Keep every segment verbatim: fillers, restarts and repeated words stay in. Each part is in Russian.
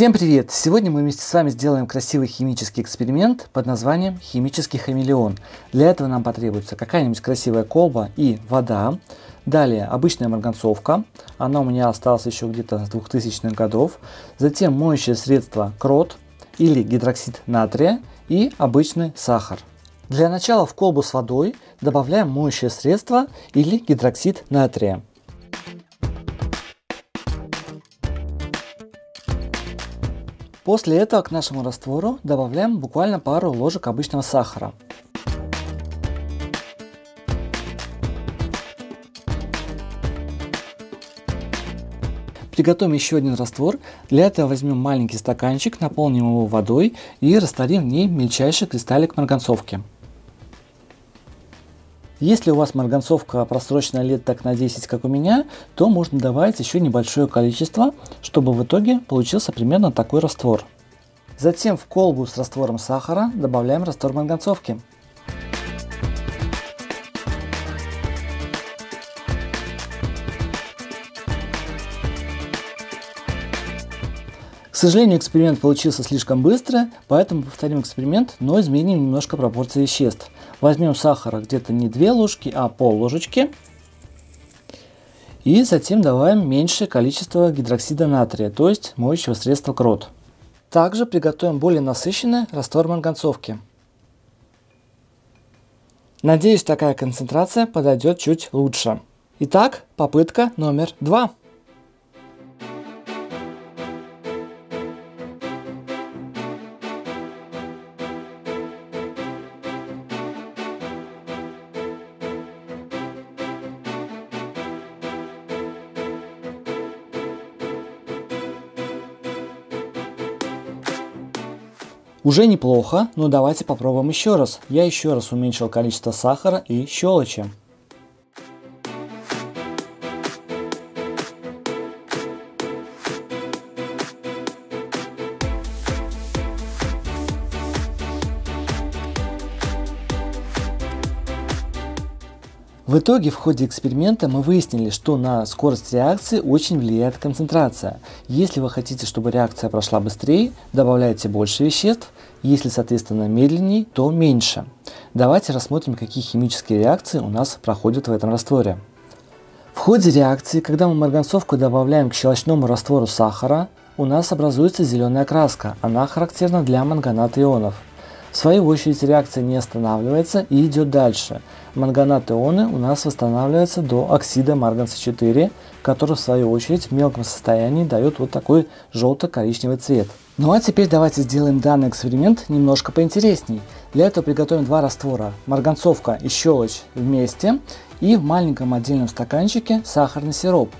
Всем привет! Сегодня мы вместе с вами сделаем красивый химический эксперимент под названием химический хамелеон. Для этого нам потребуется какая-нибудь красивая колба и вода. Далее обычная марганцовка, она у меня осталась еще где-то с двухтысячных годов. Затем моющее средство Крот или гидроксид натрия и обычный сахар. Для начала в колбу с водой добавляем моющее средство или гидроксид натрия. После этого к нашему раствору добавляем буквально пару ложек обычного сахара. Приготовим еще один раствор. Для этого возьмем маленький стаканчик, наполним его водой и растворим в ней мельчайший кристаллик марганцовки. Если у вас марганцовка просрочена лет так на десять, как у меня, то можно добавить еще небольшое количество, чтобы в итоге получился примерно такой раствор. Затем в колбу с раствором сахара добавляем раствор марганцовки. К сожалению, эксперимент получился слишком быстро, поэтому повторим эксперимент, но изменим немножко пропорции веществ. Возьмем сахара где-то не две ложки, а пол ложечки. И затем добавим меньшее количество гидроксида натрия, то есть моющего средства Крот. Также приготовим более насыщенный раствор марганцовки. Надеюсь, такая концентрация подойдет чуть лучше. Итак, попытка номер два. Уже неплохо, но давайте попробуем еще раз. Я еще раз уменьшил количество сахара и щелочи. В итоге в ходе эксперимента мы выяснили, что на скорость реакции очень влияет концентрация. Если вы хотите, чтобы реакция прошла быстрее, добавляйте больше веществ, если, соответственно, медленнее, то меньше. Давайте рассмотрим, какие химические реакции у нас проходят в этом растворе. В ходе реакции, когда мы марганцовку добавляем к щелочному раствору сахара, у нас образуется зеленая краска, она характерна для манганата ионов. В свою очередь реакция не останавливается и идет дальше. Манганат ионы у нас восстанавливаются до оксида марганца четыре, который в свою очередь в мелком состоянии дает вот такой желто-коричневый цвет. Ну а теперь давайте сделаем данный эксперимент немножко поинтересней. Для этого приготовим два раствора – марганцовка и щелочь вместе и в маленьком отдельном стаканчике сахарный сироп.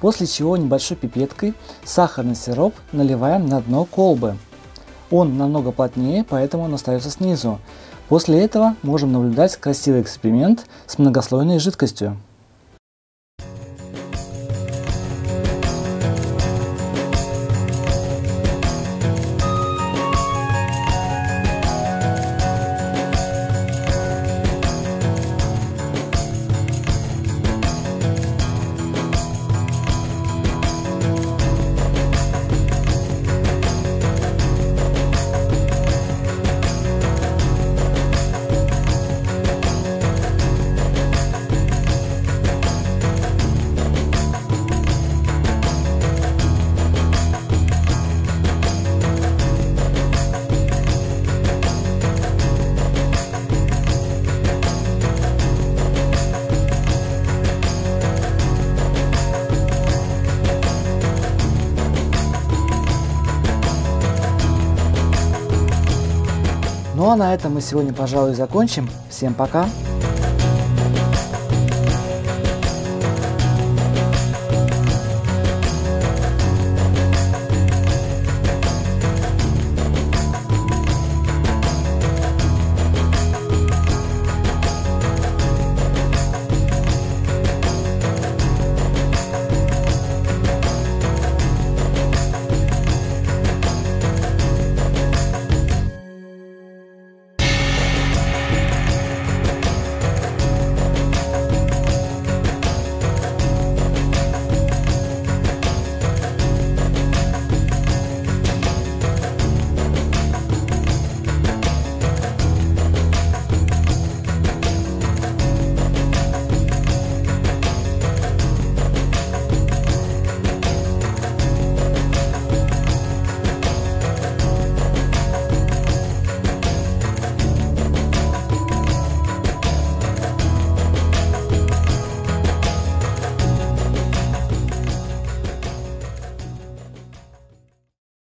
После чего небольшой пипеткой сахарный сироп наливаем на дно колбы. Он намного плотнее, поэтому он остается снизу. После этого можем наблюдать красивый эксперимент с многослойной жидкостью. Ну а на этом мы сегодня, пожалуй, закончим. Всем пока!